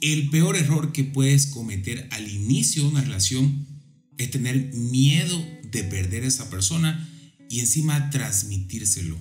El peor error que puedes cometer al inicio de una relación es tener miedo de perder a esa persona y encima transmitírselo.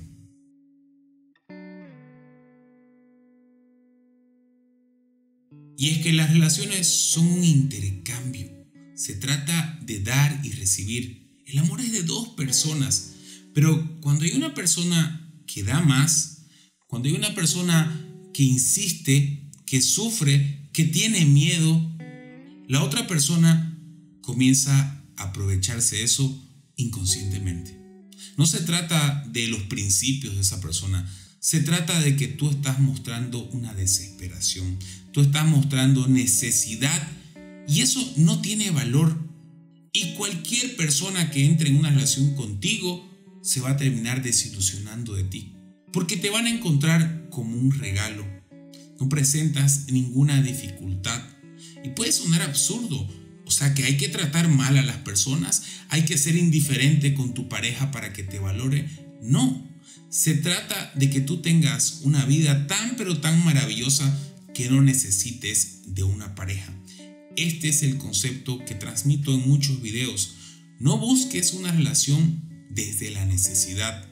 Y es que las relaciones son un intercambio. Se trata de dar y recibir. El amor es de dos personas. Pero cuando hay una persona que da más, cuando hay una persona que insiste, que sufre, que tiene miedo, la otra persona comienza a aprovecharse de eso inconscientemente. No se trata de los principios de esa persona. Se trata de que tú estás mostrando una desesperación, tú estás mostrando necesidad y eso no tiene valor. Y cualquier persona que entre en una relación contigo se va a terminar desilusionando de ti, porque te van a encontrar como un regalo. No presentas ninguna dificultad y puede sonar absurdo. O sea que hay que tratar mal a las personas, hay que ser indiferente con tu pareja para que te valore. No. Se trata de que tú tengas una vida tan pero tan maravillosa que no necesites de una pareja. Este es el concepto que transmito en muchos videos. No busques una relación desde la necesidad.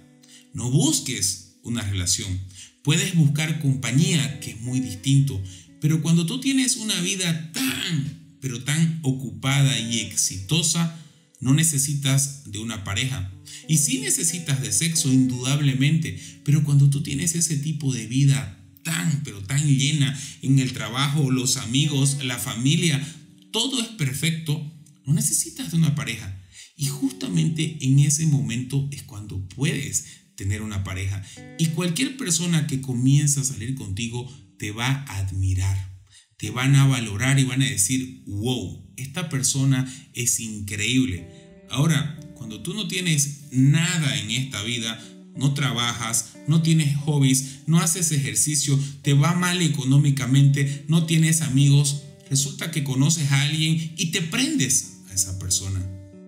No busques una relación. Puedes buscar compañía, que es muy distinto. Pero cuando tú tienes una vida tan pero tan ocupada y exitosa, no necesitas de una pareja. Y sí necesitas de sexo, indudablemente, pero cuando tú tienes ese tipo de vida tan, pero tan llena en el trabajo, los amigos, la familia, todo es perfecto, no necesitas de una pareja. Y justamente en ese momento es cuando puedes tener una pareja. Y cualquier persona que comienza a salir contigo te va a admirar, te van a valorar y van a decir, wow, esta persona es increíble. Ahora, cuando tú no tienes nada en esta vida, no trabajas, no tienes hobbies, no haces ejercicio, te va mal económicamente, no tienes amigos, resulta que conoces a alguien y te prendes a esa persona.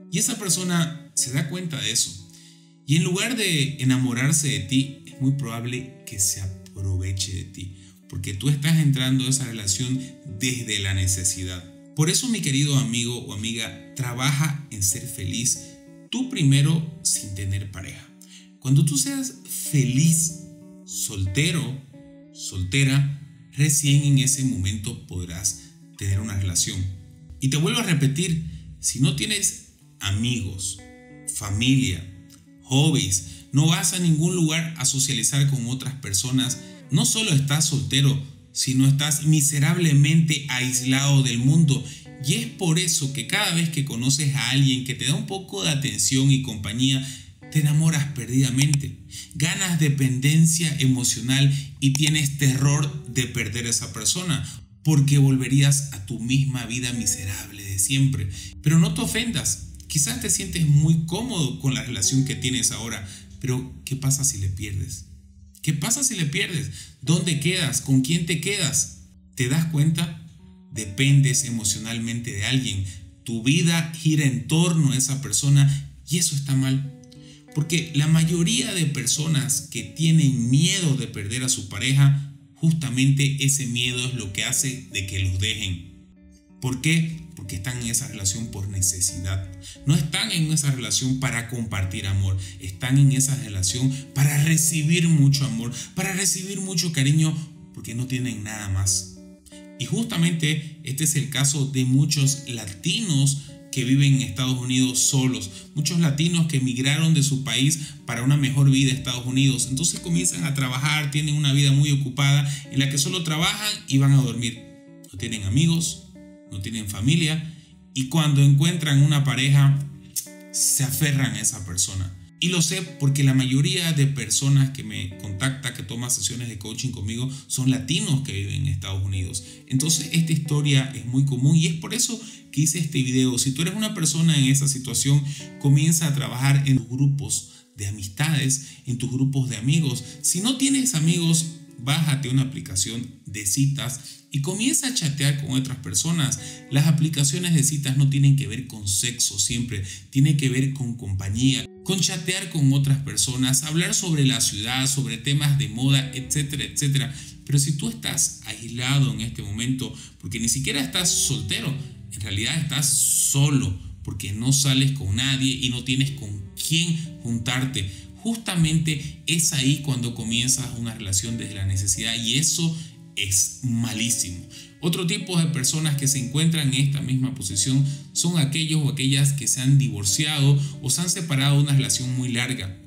Y esa persona se da cuenta de eso. Y en lugar de enamorarse de ti, es muy probable que se aproveche de ti, porque tú estás entrando a esa relación desde la necesidad. Por eso, mi querido amigo o amiga, trabaja en ser feliz. Tú primero sin tener pareja. Cuando tú seas feliz, soltero, soltera, recién en ese momento podrás tener una relación. Y te vuelvo a repetir, si no tienes amigos, familia, hobbies, no vas a ningún lugar a socializar con otras personas, no solo estás soltero, sino estás miserablemente aislado del mundo. Y es por eso que cada vez que conoces a alguien que te da un poco de atención y compañía, te enamoras perdidamente, ganas dependencia emocional y tienes terror de perder a esa persona, porque volverías a tu misma vida miserable de siempre. Pero no te ofendas, quizás te sientes muy cómodo con la relación que tienes ahora, pero ¿qué pasa si le pierdes? ¿Qué pasa si le pierdes? ¿Dónde quedas? ¿Con quién te quedas? ¿Te das cuenta? Dependes emocionalmente de alguien, tu vida gira en torno a esa persona y eso está mal. Porque la mayoría de personas que tienen miedo de perder a su pareja, justamente ese miedo es lo que hace de que los dejen. ¿Por qué? Porque están en esa relación por necesidad. No están en esa relación para compartir amor, están en esa relación para recibir mucho amor, para recibir mucho cariño, porque no tienen nada más. Y justamente este es el caso de muchos latinos que viven en Estados Unidos solos. Muchos latinos que emigraron de su país para una mejor vida a Estados Unidos. Entonces comienzan a trabajar, tienen una vida muy ocupada en la que solo trabajan y van a dormir. No tienen amigos, no tienen familia y cuando encuentran una pareja se aferran a esa persona. Y lo sé porque la mayoría de personas que me contactan, que toman sesiones de coaching conmigo, son latinos que viven en Estados Unidos. Entonces esta historia es muy común y es por eso que hice este video. Si tú eres una persona en esa situación, comienza a trabajar en tus grupos de amistades, en tus grupos de amigos. Si no tienes amigos, bájate una aplicación de citas y comienza a chatear con otras personas. Las aplicaciones de citas no tienen que ver con sexo siempre, tienen que ver con compañía, con chatear con otras personas, hablar sobre la ciudad, sobre temas de moda, etcétera, etcétera. Pero si tú estás aislado en este momento, porque ni siquiera estás soltero, en realidad estás solo, porque no sales con nadie y no tienes con quién juntarte. Justamente es ahí cuando comienzas una relación desde la necesidad, y eso es malísimo. Otro tipo de personas que se encuentran en esta misma posición son aquellos o aquellas que se han divorciado o se han separado de una relación muy larga.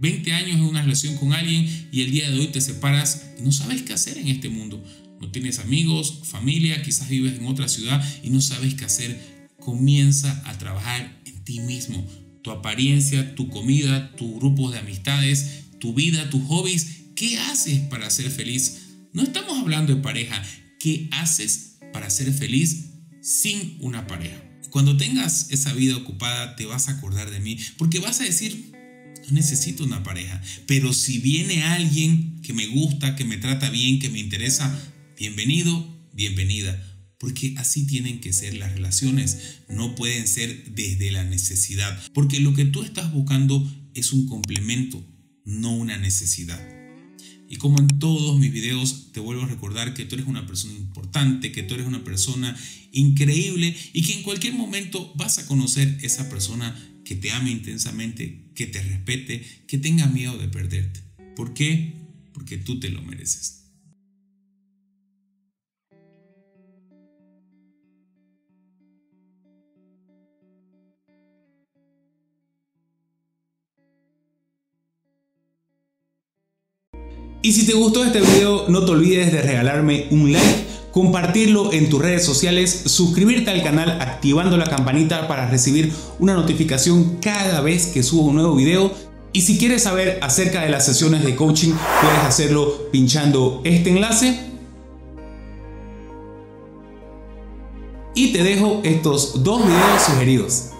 20 años en una relación con alguien y el día de hoy te separas y no sabes qué hacer en este mundo. No tienes amigos, familia, quizás vives en otra ciudad y no sabes qué hacer. Comienza a trabajar en ti mismo, tu apariencia, tu comida, tus grupos de amistades, tu vida, tus hobbies. ¿Qué haces para ser feliz? No estamos hablando de pareja. ¿Qué haces para ser feliz sin una pareja? Cuando tengas esa vida ocupada te vas a acordar de mí, porque vas a decir, no necesito una pareja, pero si viene alguien que me gusta, que me trata bien, que me interesa, bienvenido, bienvenida, porque así tienen que ser las relaciones. No pueden ser desde la necesidad, porque lo que tú estás buscando es un complemento, no una necesidad. Y como en todos mis videos, te vuelvo a recordar que tú eres una persona importante, que tú eres una persona increíble y que en cualquier momento vas a conocer esa persona que te ame intensamente, que te respete, que tenga miedo de perderte. ¿Por qué? Porque tú te lo mereces. Y si te gustó este video, no te olvides de regalarme un like, compartirlo en tus redes sociales, suscribirte al canal activando la campanita para recibir una notificación cada vez que subo un nuevo video. Y si quieres saber acerca de las sesiones de coaching, puedes hacerlo pinchando este enlace. Y te dejo estos dos videos sugeridos.